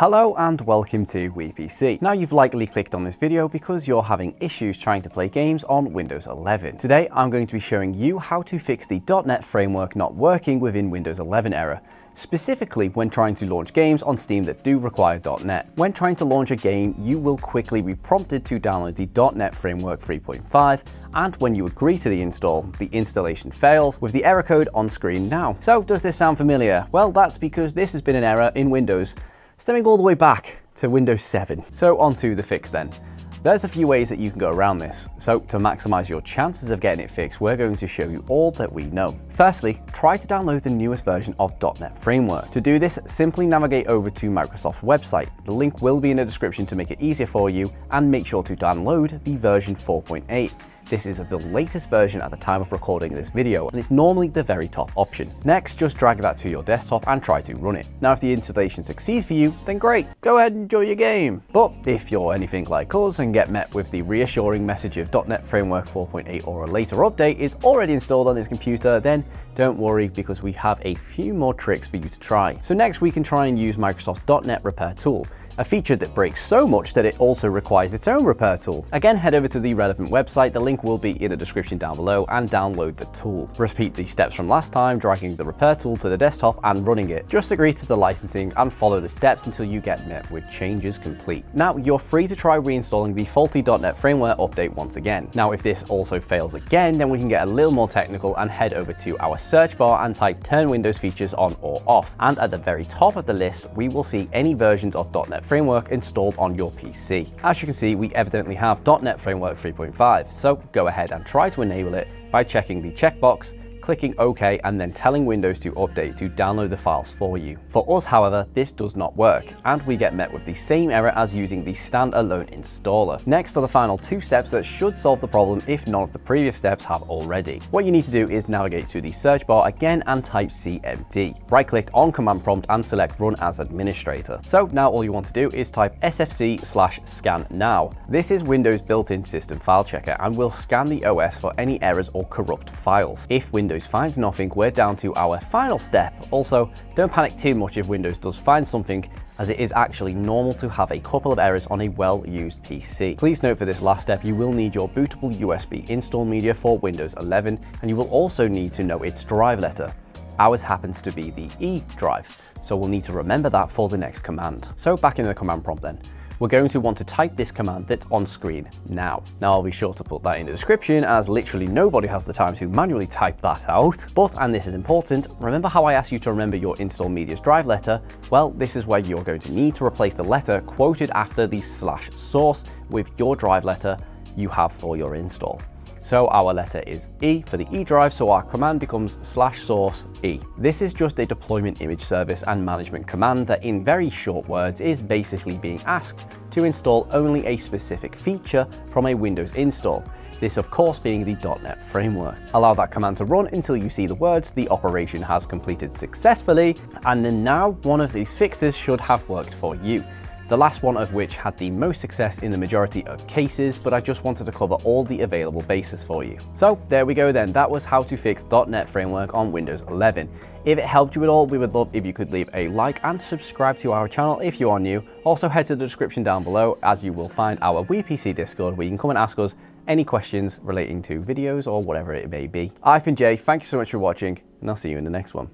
Hello and welcome to WePC. Now you've likely clicked on this video because you're having issues trying to play games on Windows 11. Today I'm going to be showing you how to fix the .NET framework not working within Windows 11 error, specifically when trying to launch games on Steam that do require .NET. When trying to launch a game, you will quickly be prompted to download the .NET Framework 3.5, and when you agree to the install, the installation fails with the error code on screen now. So does this sound familiar? Well, that's because this has been an error in Windows, stemming all the way back to Windows 7. So onto the fix then. There's a few ways that you can go around this. So to maximize your chances of getting it fixed, we're going to show you all that we know. Firstly, try to download the newest version of .NET Framework. To do this, simply navigate over to Microsoft's website. The link will be in the description to make it easier for you, and make sure to download the version 4.8. This is the latest version at the time of recording this video, and it's normally the very top option. Next, just drag that to your desktop and try to run it. Now, if the installation succeeds for you, then great, go ahead and enjoy your game. But if you're anything like us and get met with the reassuring message of .NET Framework 4.8 or a later update is already installed on this computer, then don't worry, because we have a few more tricks for you to try. So next, we can try and use Microsoft's .NET Repair tool, a feature that breaks so much that it also requires its own repair tool. Again, head over to the relevant website, the link will be in the description down below, and download the tool. Repeat the steps from last time, dragging the repair tool to the desktop and running it. Just agree to the licensing and follow the steps until you get met with changes complete. Now, you're free to try reinstalling the faulty .NET Framework update once again. Now, if this also fails again, then we can get a little more technical and head over to our search bar and type "turn Windows features on or off." And at the very top of the list, we will see any versions of .NET Framework installed on your PC. As you can see, we evidently have .NET Framework 3.5, so go ahead and try to enable it by checking the checkbox, clicking OK, and then telling Windows to update to download the files for you. For us, however, this does not work, and we get met with the same error as using the standalone installer. Next are the final two steps that should solve the problem if none of the previous steps have already. What you need to do is navigate to the search bar again and type CMD. Right-click on command prompt and select Run as Administrator. So now all you want to do is type sfc/scan now. This is Windows' built-in system file checker and will scan the OS for any errors or corrupt files. If Windows finds nothing, we're down to our final step. Also, don't panic too much if Windows does find something, as it is actually normal to have a couple of errors on a well-used PC. Please note, for this last step, you will need your bootable USB install media for Windows 11, and you will also need to know its drive letter. Ours happens to be the E drive, so we'll need to remember that for the next command. So back in the command prompt then. We're going to want to type this command that's on screen now. Now, I'll be sure to put that in the description, as literally nobody has the time to manually type that out. But, and this is important, remember how I asked you to remember your install media's drive letter? Well, this is where you're going to need to replace the letter quoted after the /source with your drive letter you have for your install. So our letter is E for the E drive, so our command becomes /source E. This is just a deployment image service and management command that, in very short words, is basically being asked to install only a specific feature from a Windows install. This, of course, being the .NET Framework. Allow that command to run until you see the words "the operation has completed successfully," and then now one of these fixes should have worked for you. The last one of which had the most success in the majority of cases, but I just wanted to cover all the available bases for you. So there we go then, that was how to fix .NET Framework on Windows 11. If it helped you at all, we would love if you could leave a like and subscribe to our channel if you are new. Also, head to the description down below, as you will find our WePC Discord, where you can come and ask us any questions relating to videos or whatever it may be. I've been Jay, thank you so much for watching, and I'll see you in the next one.